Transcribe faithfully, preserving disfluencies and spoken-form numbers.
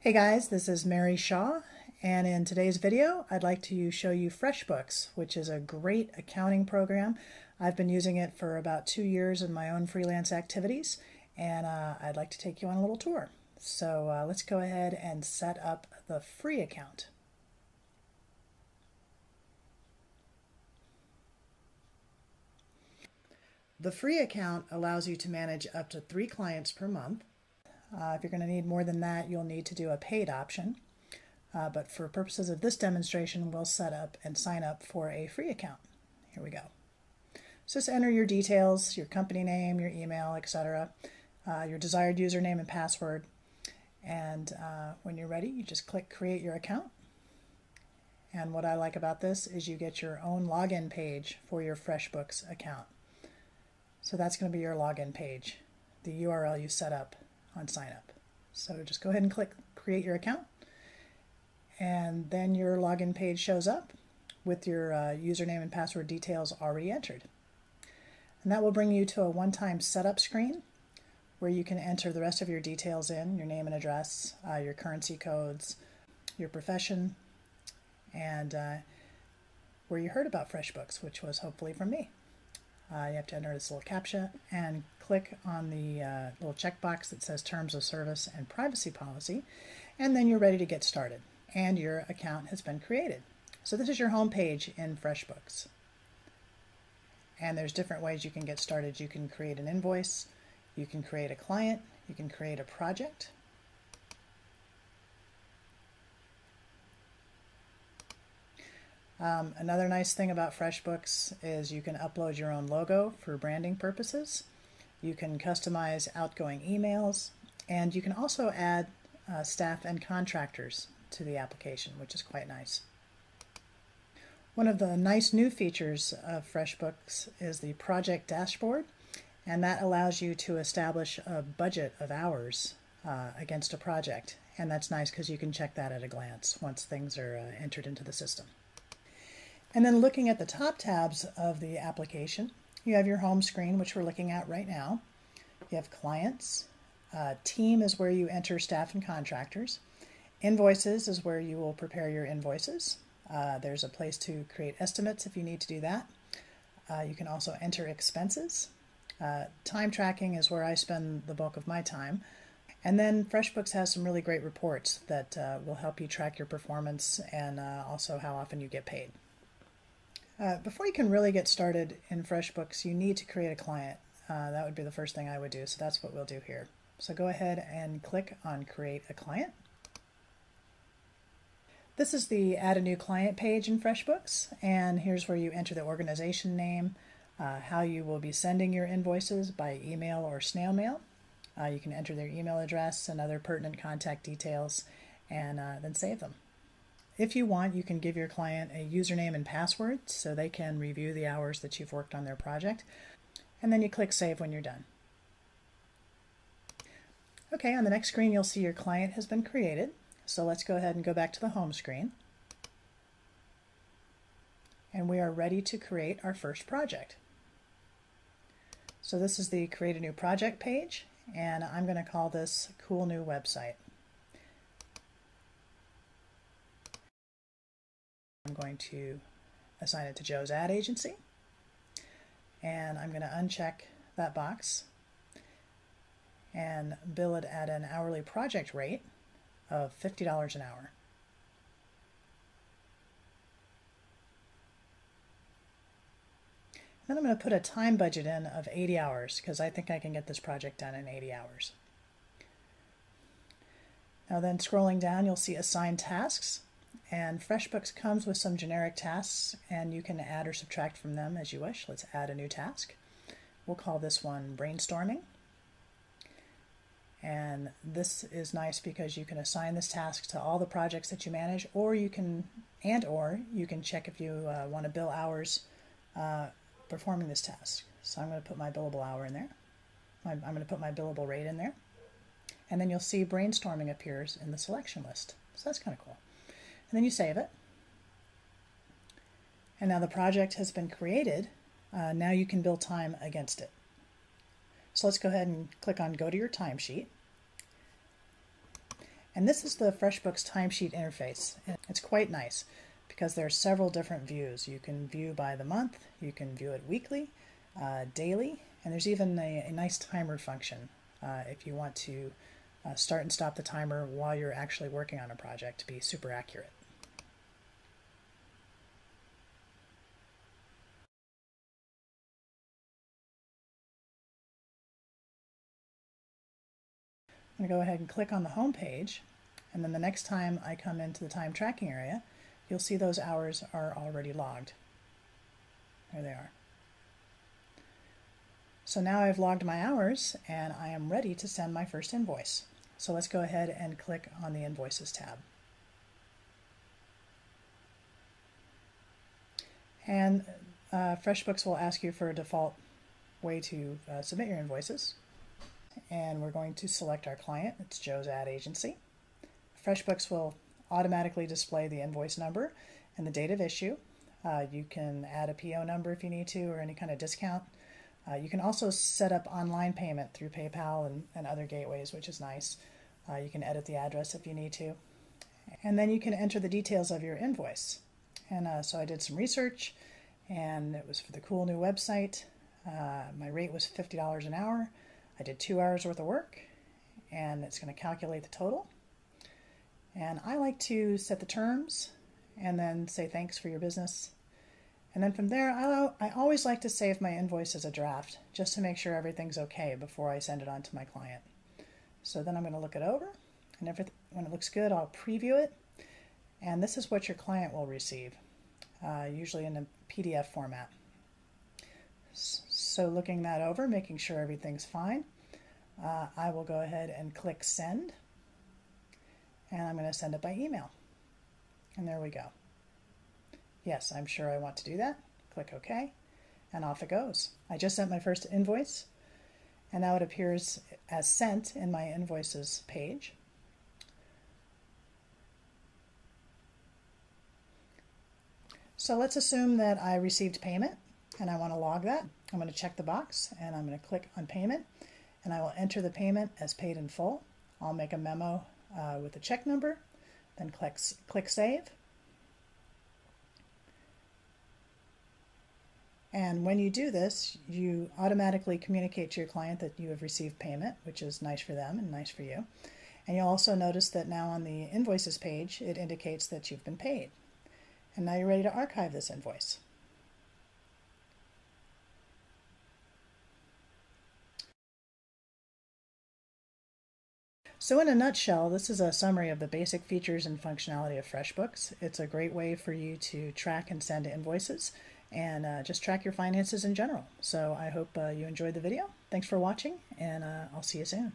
Hey guys, this is Mary Shaw, and in today's video I'd like to show you FreshBooks, which is a great accounting program. I've been using it for about two years in my own freelance activities, and uh, I'd like to take you on a little tour. So uh, let's go ahead and set up the free account. The free account allows you to manage up to three clients per month. Uh, if you're going to need more than that, you'll need to do a paid option. Uh, but for purposes of this demonstration, we'll set up and sign up for a free account. Here we go. So just enter your details, your company name, your email, et cetera, uh, your desired username and password. And uh, when you're ready, you just click Create Your Account. And what I like about this is you get your own login page for your FreshBooks account. So that's going to be your login page, the U R L you set up on sign up. So just go ahead and click Create Your Account, and then your login page shows up with your uh, username and password details already entered. And that will bring you to a one-time setup screen where you can enter the rest of your details in, your name and address, uh, your currency codes, your profession, and uh, where you heard about FreshBooks, which was hopefully from me. Uh, you have to enter this little CAPTCHA and click on the uh, little checkbox that says Terms of Service and Privacy Policy, and then you're ready to get started, and your account has been created. So this is your home page in FreshBooks, and there's different ways you can get started. You can create an invoice, you can create a client, you can create a project, Um, another nice thing about FreshBooks is you can upload your own logo for branding purposes. You can customize outgoing emails, and you can also add uh, staff and contractors to the application, which is quite nice. One of the nice new features of FreshBooks is the project dashboard, and that allows you to establish a budget of hours uh, against a project. And that's nice because you can check that at a glance once things are uh, entered into the system. And then looking at the top tabs of the application, you have your home screen, which we're looking at right now. You have clients. Uh, team is where you enter staff and contractors. Invoices is where you will prepare your invoices. Uh, there's a place to create estimates if you need to do that. Uh, you can also enter expenses. Uh, time tracking is where I spend the bulk of my time. And then FreshBooks has some really great reports that uh, will help you track your performance and uh, also how often you get paid. Uh, before you can really get started in FreshBooks, you need to create a client. Uh, that would be the first thing I would do, so that's what we'll do here. So go ahead and click on Create a Client. This is the Add a New Client page in FreshBooks, and here's where you enter the organization name, uh, how you will be sending your invoices by email or snail mail. Uh, you can enter their email address and other pertinent contact details, and uh, then save them. If you want, you can give your client a username and password so they can review the hours that you've worked on their project. And then you click Save when you're done. Okay, on the next screen, you'll see your client has been created. So let's go ahead and go back to the home screen. And we are ready to create our first project. So this is the Create a New Project page, and I'm going to call this Cool New Website. I'm going to assign it to Joe's ad agency, and I'm going to uncheck that box and bill it at an hourly project rate of fifty dollars an hour. Then I'm going to put a time budget in of eighty hours because I think I can get this project done in eighty hours. Now then, scrolling down, you'll see Assign Tasks. And FreshBooks comes with some generic tasks, and you can add or subtract from them as you wish. Let's add a new task. We'll call this one Brainstorming. And this is nice because you can assign this task to all the projects that you manage, or you can, and or you can check if you uh, want to bill hours uh, performing this task. So I'm going to put my billable hour in there. I'm, I'm going to put my billable rate in there. And then you'll see Brainstorming appears in the selection list. So that's kind of cool. And then you save it. And now the project has been created. Uh, now you can bill time against it. So let's go ahead and click on Go to Your Timesheet. And this is the FreshBooks timesheet interface. It's quite nice because there are several different views. You can view by the month, you can view it weekly, uh, daily, and there's even a, a nice timer function uh, if you want to uh, start and stop the timer while you're actually working on a project to be super accurate. I'm going to go ahead and click on the home page, and then the next time I come into the time tracking area, you'll see those hours are already logged. There they are. So now I've logged my hours and I am ready to send my first invoice. So let's go ahead and click on the Invoices tab. And uh, FreshBooks will ask you for a default way to uh, submit your invoices. And we're going to select our client. It's Joe's Ad Agency. FreshBooks will automatically display the invoice number and the date of issue. Uh, you can add a P O number if you need to, or any kind of discount. Uh, you can also set up online payment through PayPal and, and other gateways, which is nice. Uh, you can edit the address if you need to. And then you can enter the details of your invoice. And uh, so I did some research, and it was for the cool new website. Uh, my rate was fifty dollars an hour. I did two hours worth of work, and it's going to calculate the total. And I like to set the terms and then say thanks for your business. And then from there, I always like to save my invoice as a draft just to make sure everything's okay before I send it on to my client. So then I'm going to look it over, and if it, when it looks good, I'll preview it. And this is what your client will receive, uh, usually in a P D F format. So looking that over, making sure everything's fine, uh, I will go ahead and click send, and I'm going to send it by email. And there we go. Yes, I'm sure I want to do that. Click OK, and off it goes. I just sent my first invoice, and now it appears as sent in my invoices page. So let's assume that I received payment, and I want to log that. I'm going to check the box, and I'm going to click on payment, and I will enter the payment as paid in full. I'll make a memo uh, with the check number, then click, click save. And when you do this, you automatically communicate to your client that you have received payment, which is nice for them and nice for you. And you'll also notice that now on the invoices page, it indicates that you've been paid. And now you're ready to archive this invoice. So in a nutshell, this is a summary of the basic features and functionality of FreshBooks. It's a great way for you to track and send invoices, and uh, just track your finances in general. So I hope uh, you enjoyed the video. Thanks for watching, and uh, I'll see you soon.